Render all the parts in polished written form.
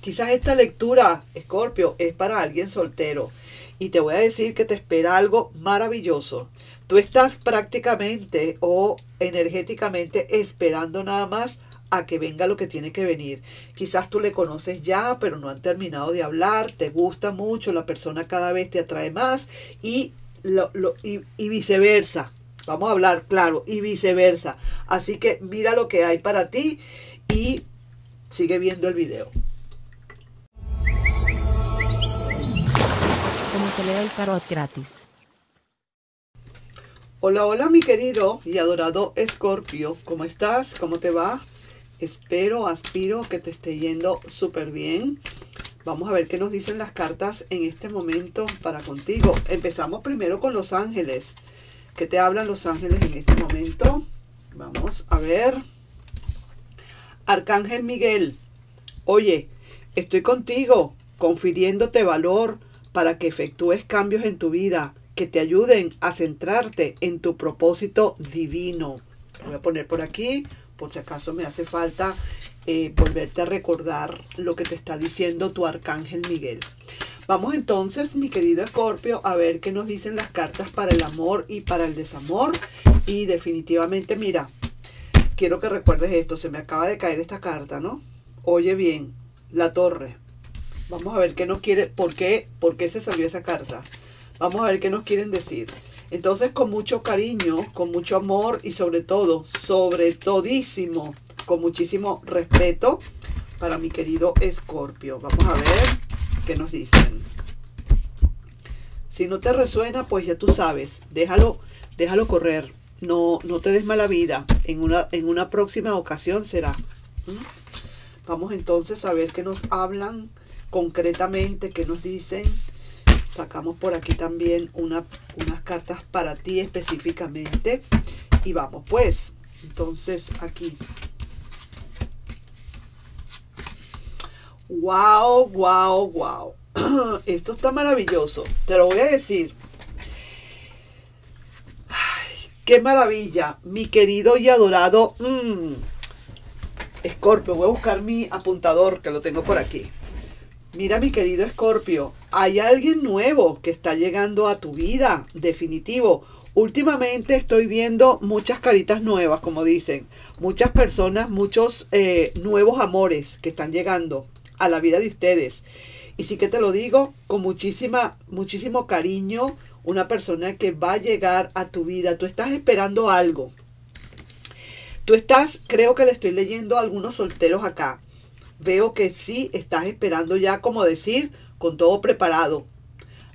Quizás esta lectura, Escorpio, es para alguien soltero. Y te voy a decir que te espera algo maravilloso. Tú estás prácticamente o energéticamente esperando nada más a que venga lo que tiene que venir. Quizás tú le conoces ya, pero no han terminado de hablar, te gusta mucho, la persona cada vez te atrae más y viceversa. Vamos a hablar claro, y viceversa. Así que mira lo que hay para ti y sigue viendo el video. Como te leo el tarot gratis. Hola, hola mi querido y adorado Escorpio. ¿Cómo estás? ¿Cómo te va? Espero, aspiro que te esté yendo súper bien. Vamos a ver qué nos dicen las cartas en este momento para contigo. Empezamos primero con los ángeles. ¿Qué te hablan los ángeles en este momento? Vamos a ver. Arcángel Miguel. Oye, estoy contigo, confiriéndote valor para que efectúes cambios en tu vida que te ayuden a centrarte en tu propósito divino. Lo voy a poner por aquí. Por si acaso me hace falta volverte a recordar lo que te está diciendo tu Arcángel Miguel. Vamos entonces, mi querido Escorpio, a ver qué nos dicen las cartas para el amor y para el desamor. Y definitivamente, mira, quiero que recuerdes esto. Se me acaba de caer esta carta, ¿no? Oye bien, la torre. Vamos a ver qué nos quiere, por qué se salió esa carta. Vamos a ver qué nos quieren decir. Entonces, con mucho cariño, con mucho amor y sobre todo, sobre todísimo, con muchísimo respeto para mi querido Escorpio. Vamos a ver qué nos dicen. Si no te resuena, pues ya tú sabes, déjalo correr. No te des mala vida. En una próxima ocasión será. Vamos entonces a ver qué nos hablan concretamente, qué nos dicen. Sacamos por aquí también unas cartas para ti específicamente. Y vamos pues. Entonces aquí. ¡Wow! ¡Wow! ¡Wow! Esto está maravilloso. Te lo voy a decir. Ay, ¡qué maravilla! Mi querido y adorado Escorpio. Voy a buscar mi apuntador que lo tengo por aquí. Mira, mi querido Escorpio, hay alguien nuevo que está llegando a tu vida, definitivo. Últimamente estoy viendo muchas caritas nuevas, como dicen. Muchas personas, muchos nuevos amores que están llegando a la vida de ustedes. Y sí que te lo digo con muchísimo cariño, una persona que va a llegar a tu vida. Tú estás esperando algo. Tú estás, creo que le estoy leyendo a algunos solteros acá. Veo que sí estás esperando ya, como decir, con todo preparado.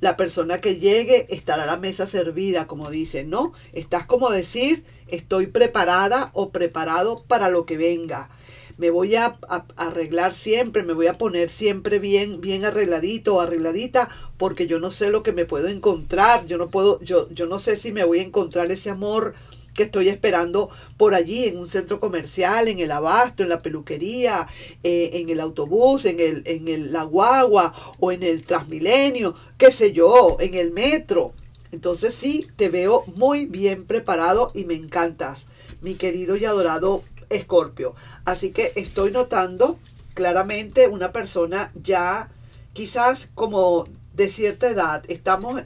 La persona que llegue estará a la mesa servida, como dicen, ¿no? Estás como decir, estoy preparada o preparado para lo que venga. Me voy a arreglar siempre, me voy a poner siempre bien arregladito o arregladita, porque yo no sé lo que me puedo encontrar. Yo no sé si me voy a encontrar ese amor que estoy esperando por allí, en un centro comercial, en el abasto, en la peluquería, en el autobús, en la guagua o en el Transmilenio, qué sé yo, en el metro. Entonces sí, te veo muy bien preparado y me encantas, mi querido y adorado Escorpio. Así que estoy notando claramente una persona ya quizás como de cierta edad. Estamos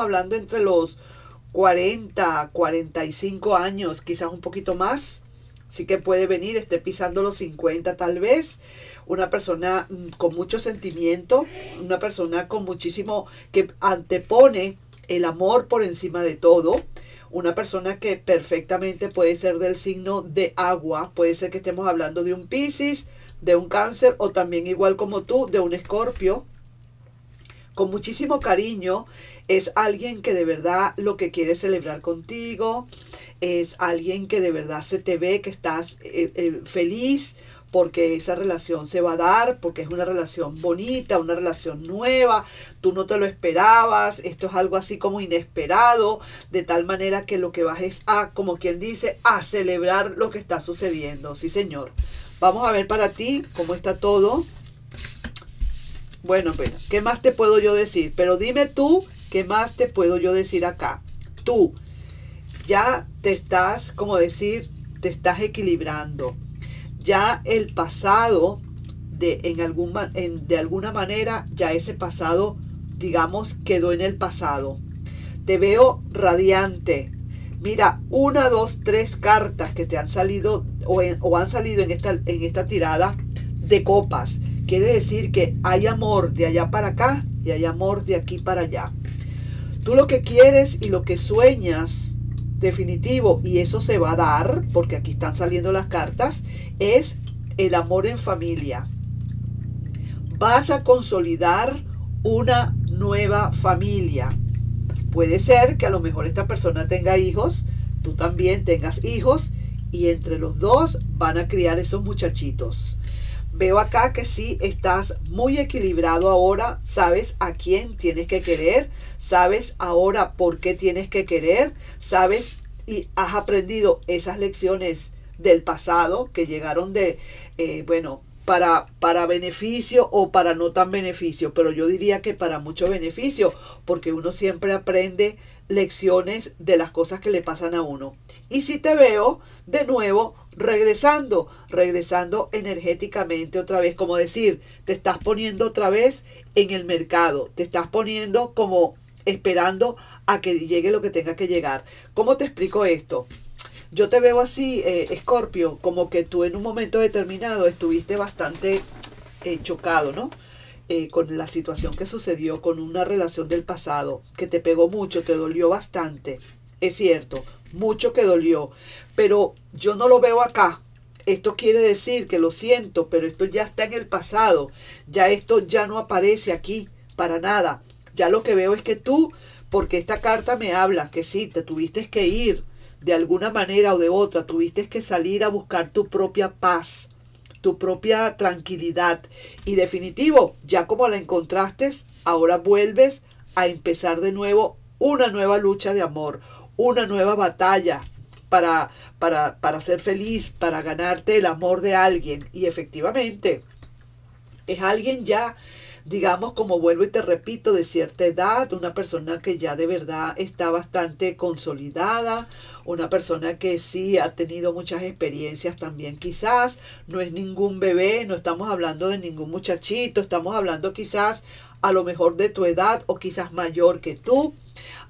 hablando entre los 40, 45 años, quizás un poquito más. Sí que puede venir, esté pisando los 50 tal vez. Una persona con mucho sentimiento, una persona con muchísimo, que antepone el amor por encima de todo. Una persona que perfectamente puede ser del signo de agua. Puede ser que estemos hablando de un Piscis, de un Cáncer o también igual como tú, de un Escorpio. Con muchísimo cariño. Es alguien que de verdad lo que quiere celebrar contigo. Es alguien que de verdad se te ve que estás feliz porque esa relación se va a dar, porque es una relación bonita, una relación nueva. Tú no te lo esperabas. Esto es algo así como inesperado, de tal manera que lo que vas es a, como quien dice, a celebrar lo que está sucediendo. Sí, señor. Vamos a ver para ti cómo está todo. Bueno, pero ¿qué más te puedo yo decir? Pero dime tú, ¿qué más te puedo yo decir acá? Tú ya te estás, como decir, te estás equilibrando. Ya el pasado de alguna manera ya ese pasado, digamos, quedó en el pasado. Te veo radiante. Mira, una, dos, tres cartas que te han salido o han salido en esta tirada de copas. Quiere decir que hay amor de allá para acá y hay amor de aquí para allá. Tú lo que quieres y lo que sueñas, definitivo, y eso se va a dar, porque aquí están saliendo las cartas, es el amor en familia. Vas a consolidar una nueva familia. Puede ser que a lo mejor esta persona tenga hijos, tú también tengas hijos, y entre los dos van a criar esos muchachitos. Veo acá que sí estás muy equilibrado ahora, sabes a quién tienes que querer, sabes ahora por qué tienes que querer, sabes y has aprendido esas lecciones del pasado que llegaron de, bueno, para beneficio o para no tan beneficio, pero yo diría que para mucho beneficio, porque uno siempre aprende lecciones de las cosas que le pasan a uno. Y si te veo de nuevo regresando energéticamente otra vez, como decir, te estás poniendo otra vez en el mercado, te estás poniendo como esperando a que llegue lo que tenga que llegar. ¿Cómo te explico esto? Yo te veo así, Escorpio, como que tú en un momento determinado estuviste bastante chocado, ¿no? Con la situación que sucedió, con una relación del pasado que te pegó mucho, te dolió bastante, es cierto, mucho que dolió, pero yo no lo veo acá. Esto quiere decir que lo siento, pero esto ya está en el pasado, ya esto ya no aparece aquí para nada. Ya lo que veo es que tú, porque esta carta me habla que sí, te tuviste que ir de alguna manera o de otra, tuviste que salir a buscar tu propia paz, tu propia tranquilidad, y definitivo, ya como la encontraste, ahora vuelves a empezar de nuevo una nueva lucha de amor, una nueva batalla para ser feliz, para ganarte el amor de alguien. Y efectivamente es alguien ya, digamos, como vuelvo y te repito, de cierta edad, una persona que ya de verdad está bastante consolidada, una persona que sí ha tenido muchas experiencias también quizás, no es ningún bebé, no estamos hablando de ningún muchachito, estamos hablando quizás a lo mejor de tu edad o quizás mayor que tú,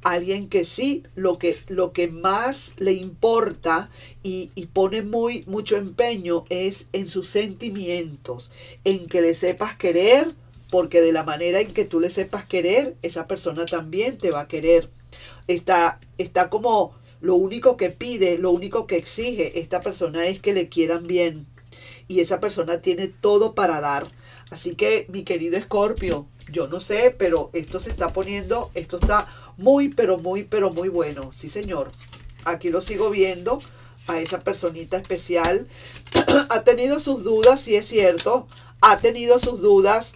alguien que sí, lo que más le importa y pone mucho empeño es en sus sentimientos, en que le sepas querer, porque de la manera en que tú le sepas querer, esa persona también te va a querer. Está como lo único que pide, lo único que exige esta persona es que le quieran bien. Y esa persona tiene todo para dar. Así que, mi querido Escorpio, yo no sé, pero esto se está poniendo, esto está muy, pero muy, pero muy bueno. Sí, señor. Aquí lo sigo viendo a esa personita especial. Ha tenido sus dudas, sí es cierto. Ha tenido sus dudas.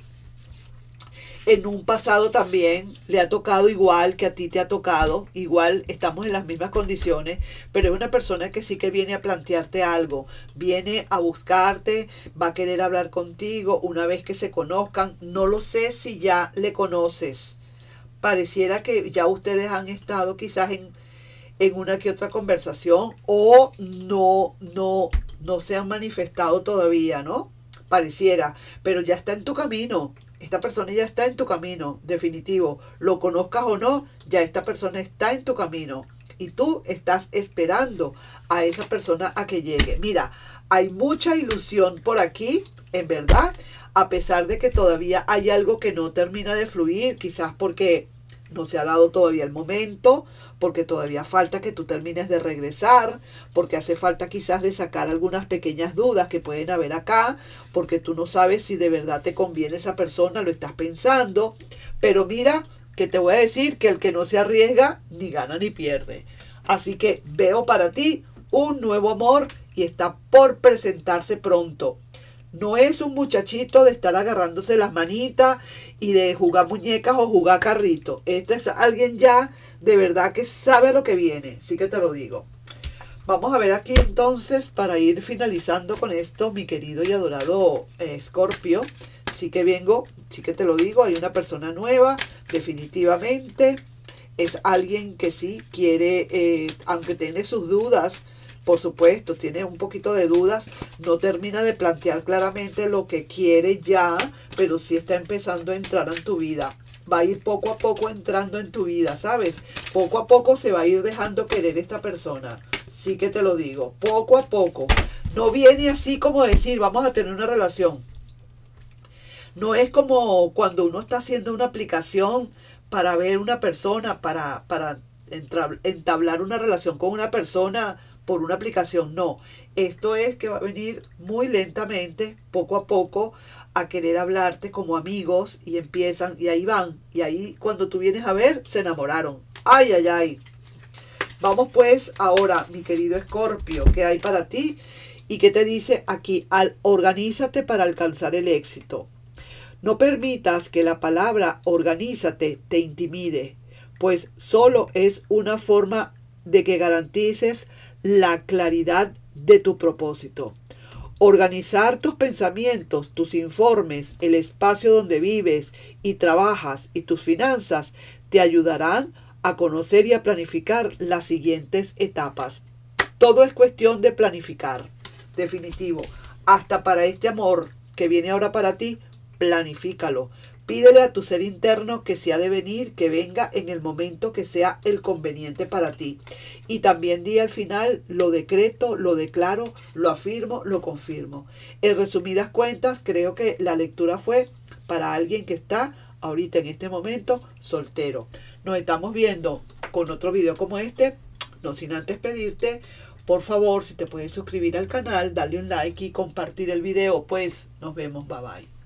En un pasado también le ha tocado igual que a ti te ha tocado, igual estamos en las mismas condiciones, pero es una persona que sí que viene a plantearte algo, viene a buscarte, va a querer hablar contigo una vez que se conozcan. No lo sé si ya le conoces, pareciera que ya ustedes han estado quizás en una que otra conversación o no se han manifestado todavía, ¿no? Pareciera, pero ya está en tu camino. Esta persona ya está en tu camino, definitivo. Lo conozcas o no, ya esta persona está en tu camino. Y tú estás esperando a esa persona a que llegue. Mira, hay mucha ilusión por aquí, en verdad. A pesar de que todavía hay algo que no termina de fluir, quizás porque no se ha dado todavía el momento, porque todavía falta que tú termines de regresar, porque hace falta quizás de sacar algunas pequeñas dudas que pueden haber acá, porque tú no sabes si de verdad te conviene esa persona, lo estás pensando. Pero mira, que te voy a decir que el que no se arriesga, ni gana ni pierde. Así que veo para ti un nuevo amor y está por presentarse pronto. No es un muchachito de estar agarrándose las manitas y de jugar muñecas o jugar carrito. Este es alguien ya de verdad que sabe a lo que viene, sí que te lo digo. Vamos a ver aquí entonces, para ir finalizando con esto, mi querido y adorado Escorpio. Sí que vengo, sí que te lo digo, hay una persona nueva, definitivamente. Es alguien que sí quiere, aunque tiene sus dudas, por supuesto, tiene un poquito de dudas, no termina de plantear claramente lo que quiere ya, pero sí está empezando a entrar en tu vida. Va a ir poco a poco entrando en tu vida, ¿sabes? Poco a poco se va a ir dejando querer esta persona. Sí que te lo digo, poco a poco. No viene así como decir, vamos a tener una relación. No es como cuando uno está haciendo una aplicación para ver una persona, para entablar una relación con una persona por una aplicación. No, esto es que va a venir muy lentamente, poco a poco, a querer hablarte como amigos y empiezan y ahí van. Y ahí cuando tú vienes a ver, se enamoraron. ¡Ay, ay, ay! Vamos pues ahora, mi querido Escorpio, ¿qué hay para ti? ¿Y qué te dice aquí? Organízate para alcanzar el éxito. No permitas que la palabra organízate te intimide, pues solo es una forma de que garantices la claridad de tu propósito. Organizar tus pensamientos, tus informes, el espacio donde vives y trabajas y tus finanzas te ayudarán a conocer y a planificar las siguientes etapas. Todo es cuestión de planificar, definitivo. Hasta para este amor que viene ahora para ti, planifícalo. Pídele a tu ser interno que si ha de venir, que venga en el momento que sea el conveniente para ti. Y también di al final, lo decreto, lo declaro, lo afirmo, lo confirmo. En resumidas cuentas, creo que la lectura fue para alguien que está ahorita en este momento soltero. Nos estamos viendo con otro video como este, no sin antes pedirte, por favor, si te puedes suscribir al canal, darle un like y compartir el video. Pues nos vemos, bye bye.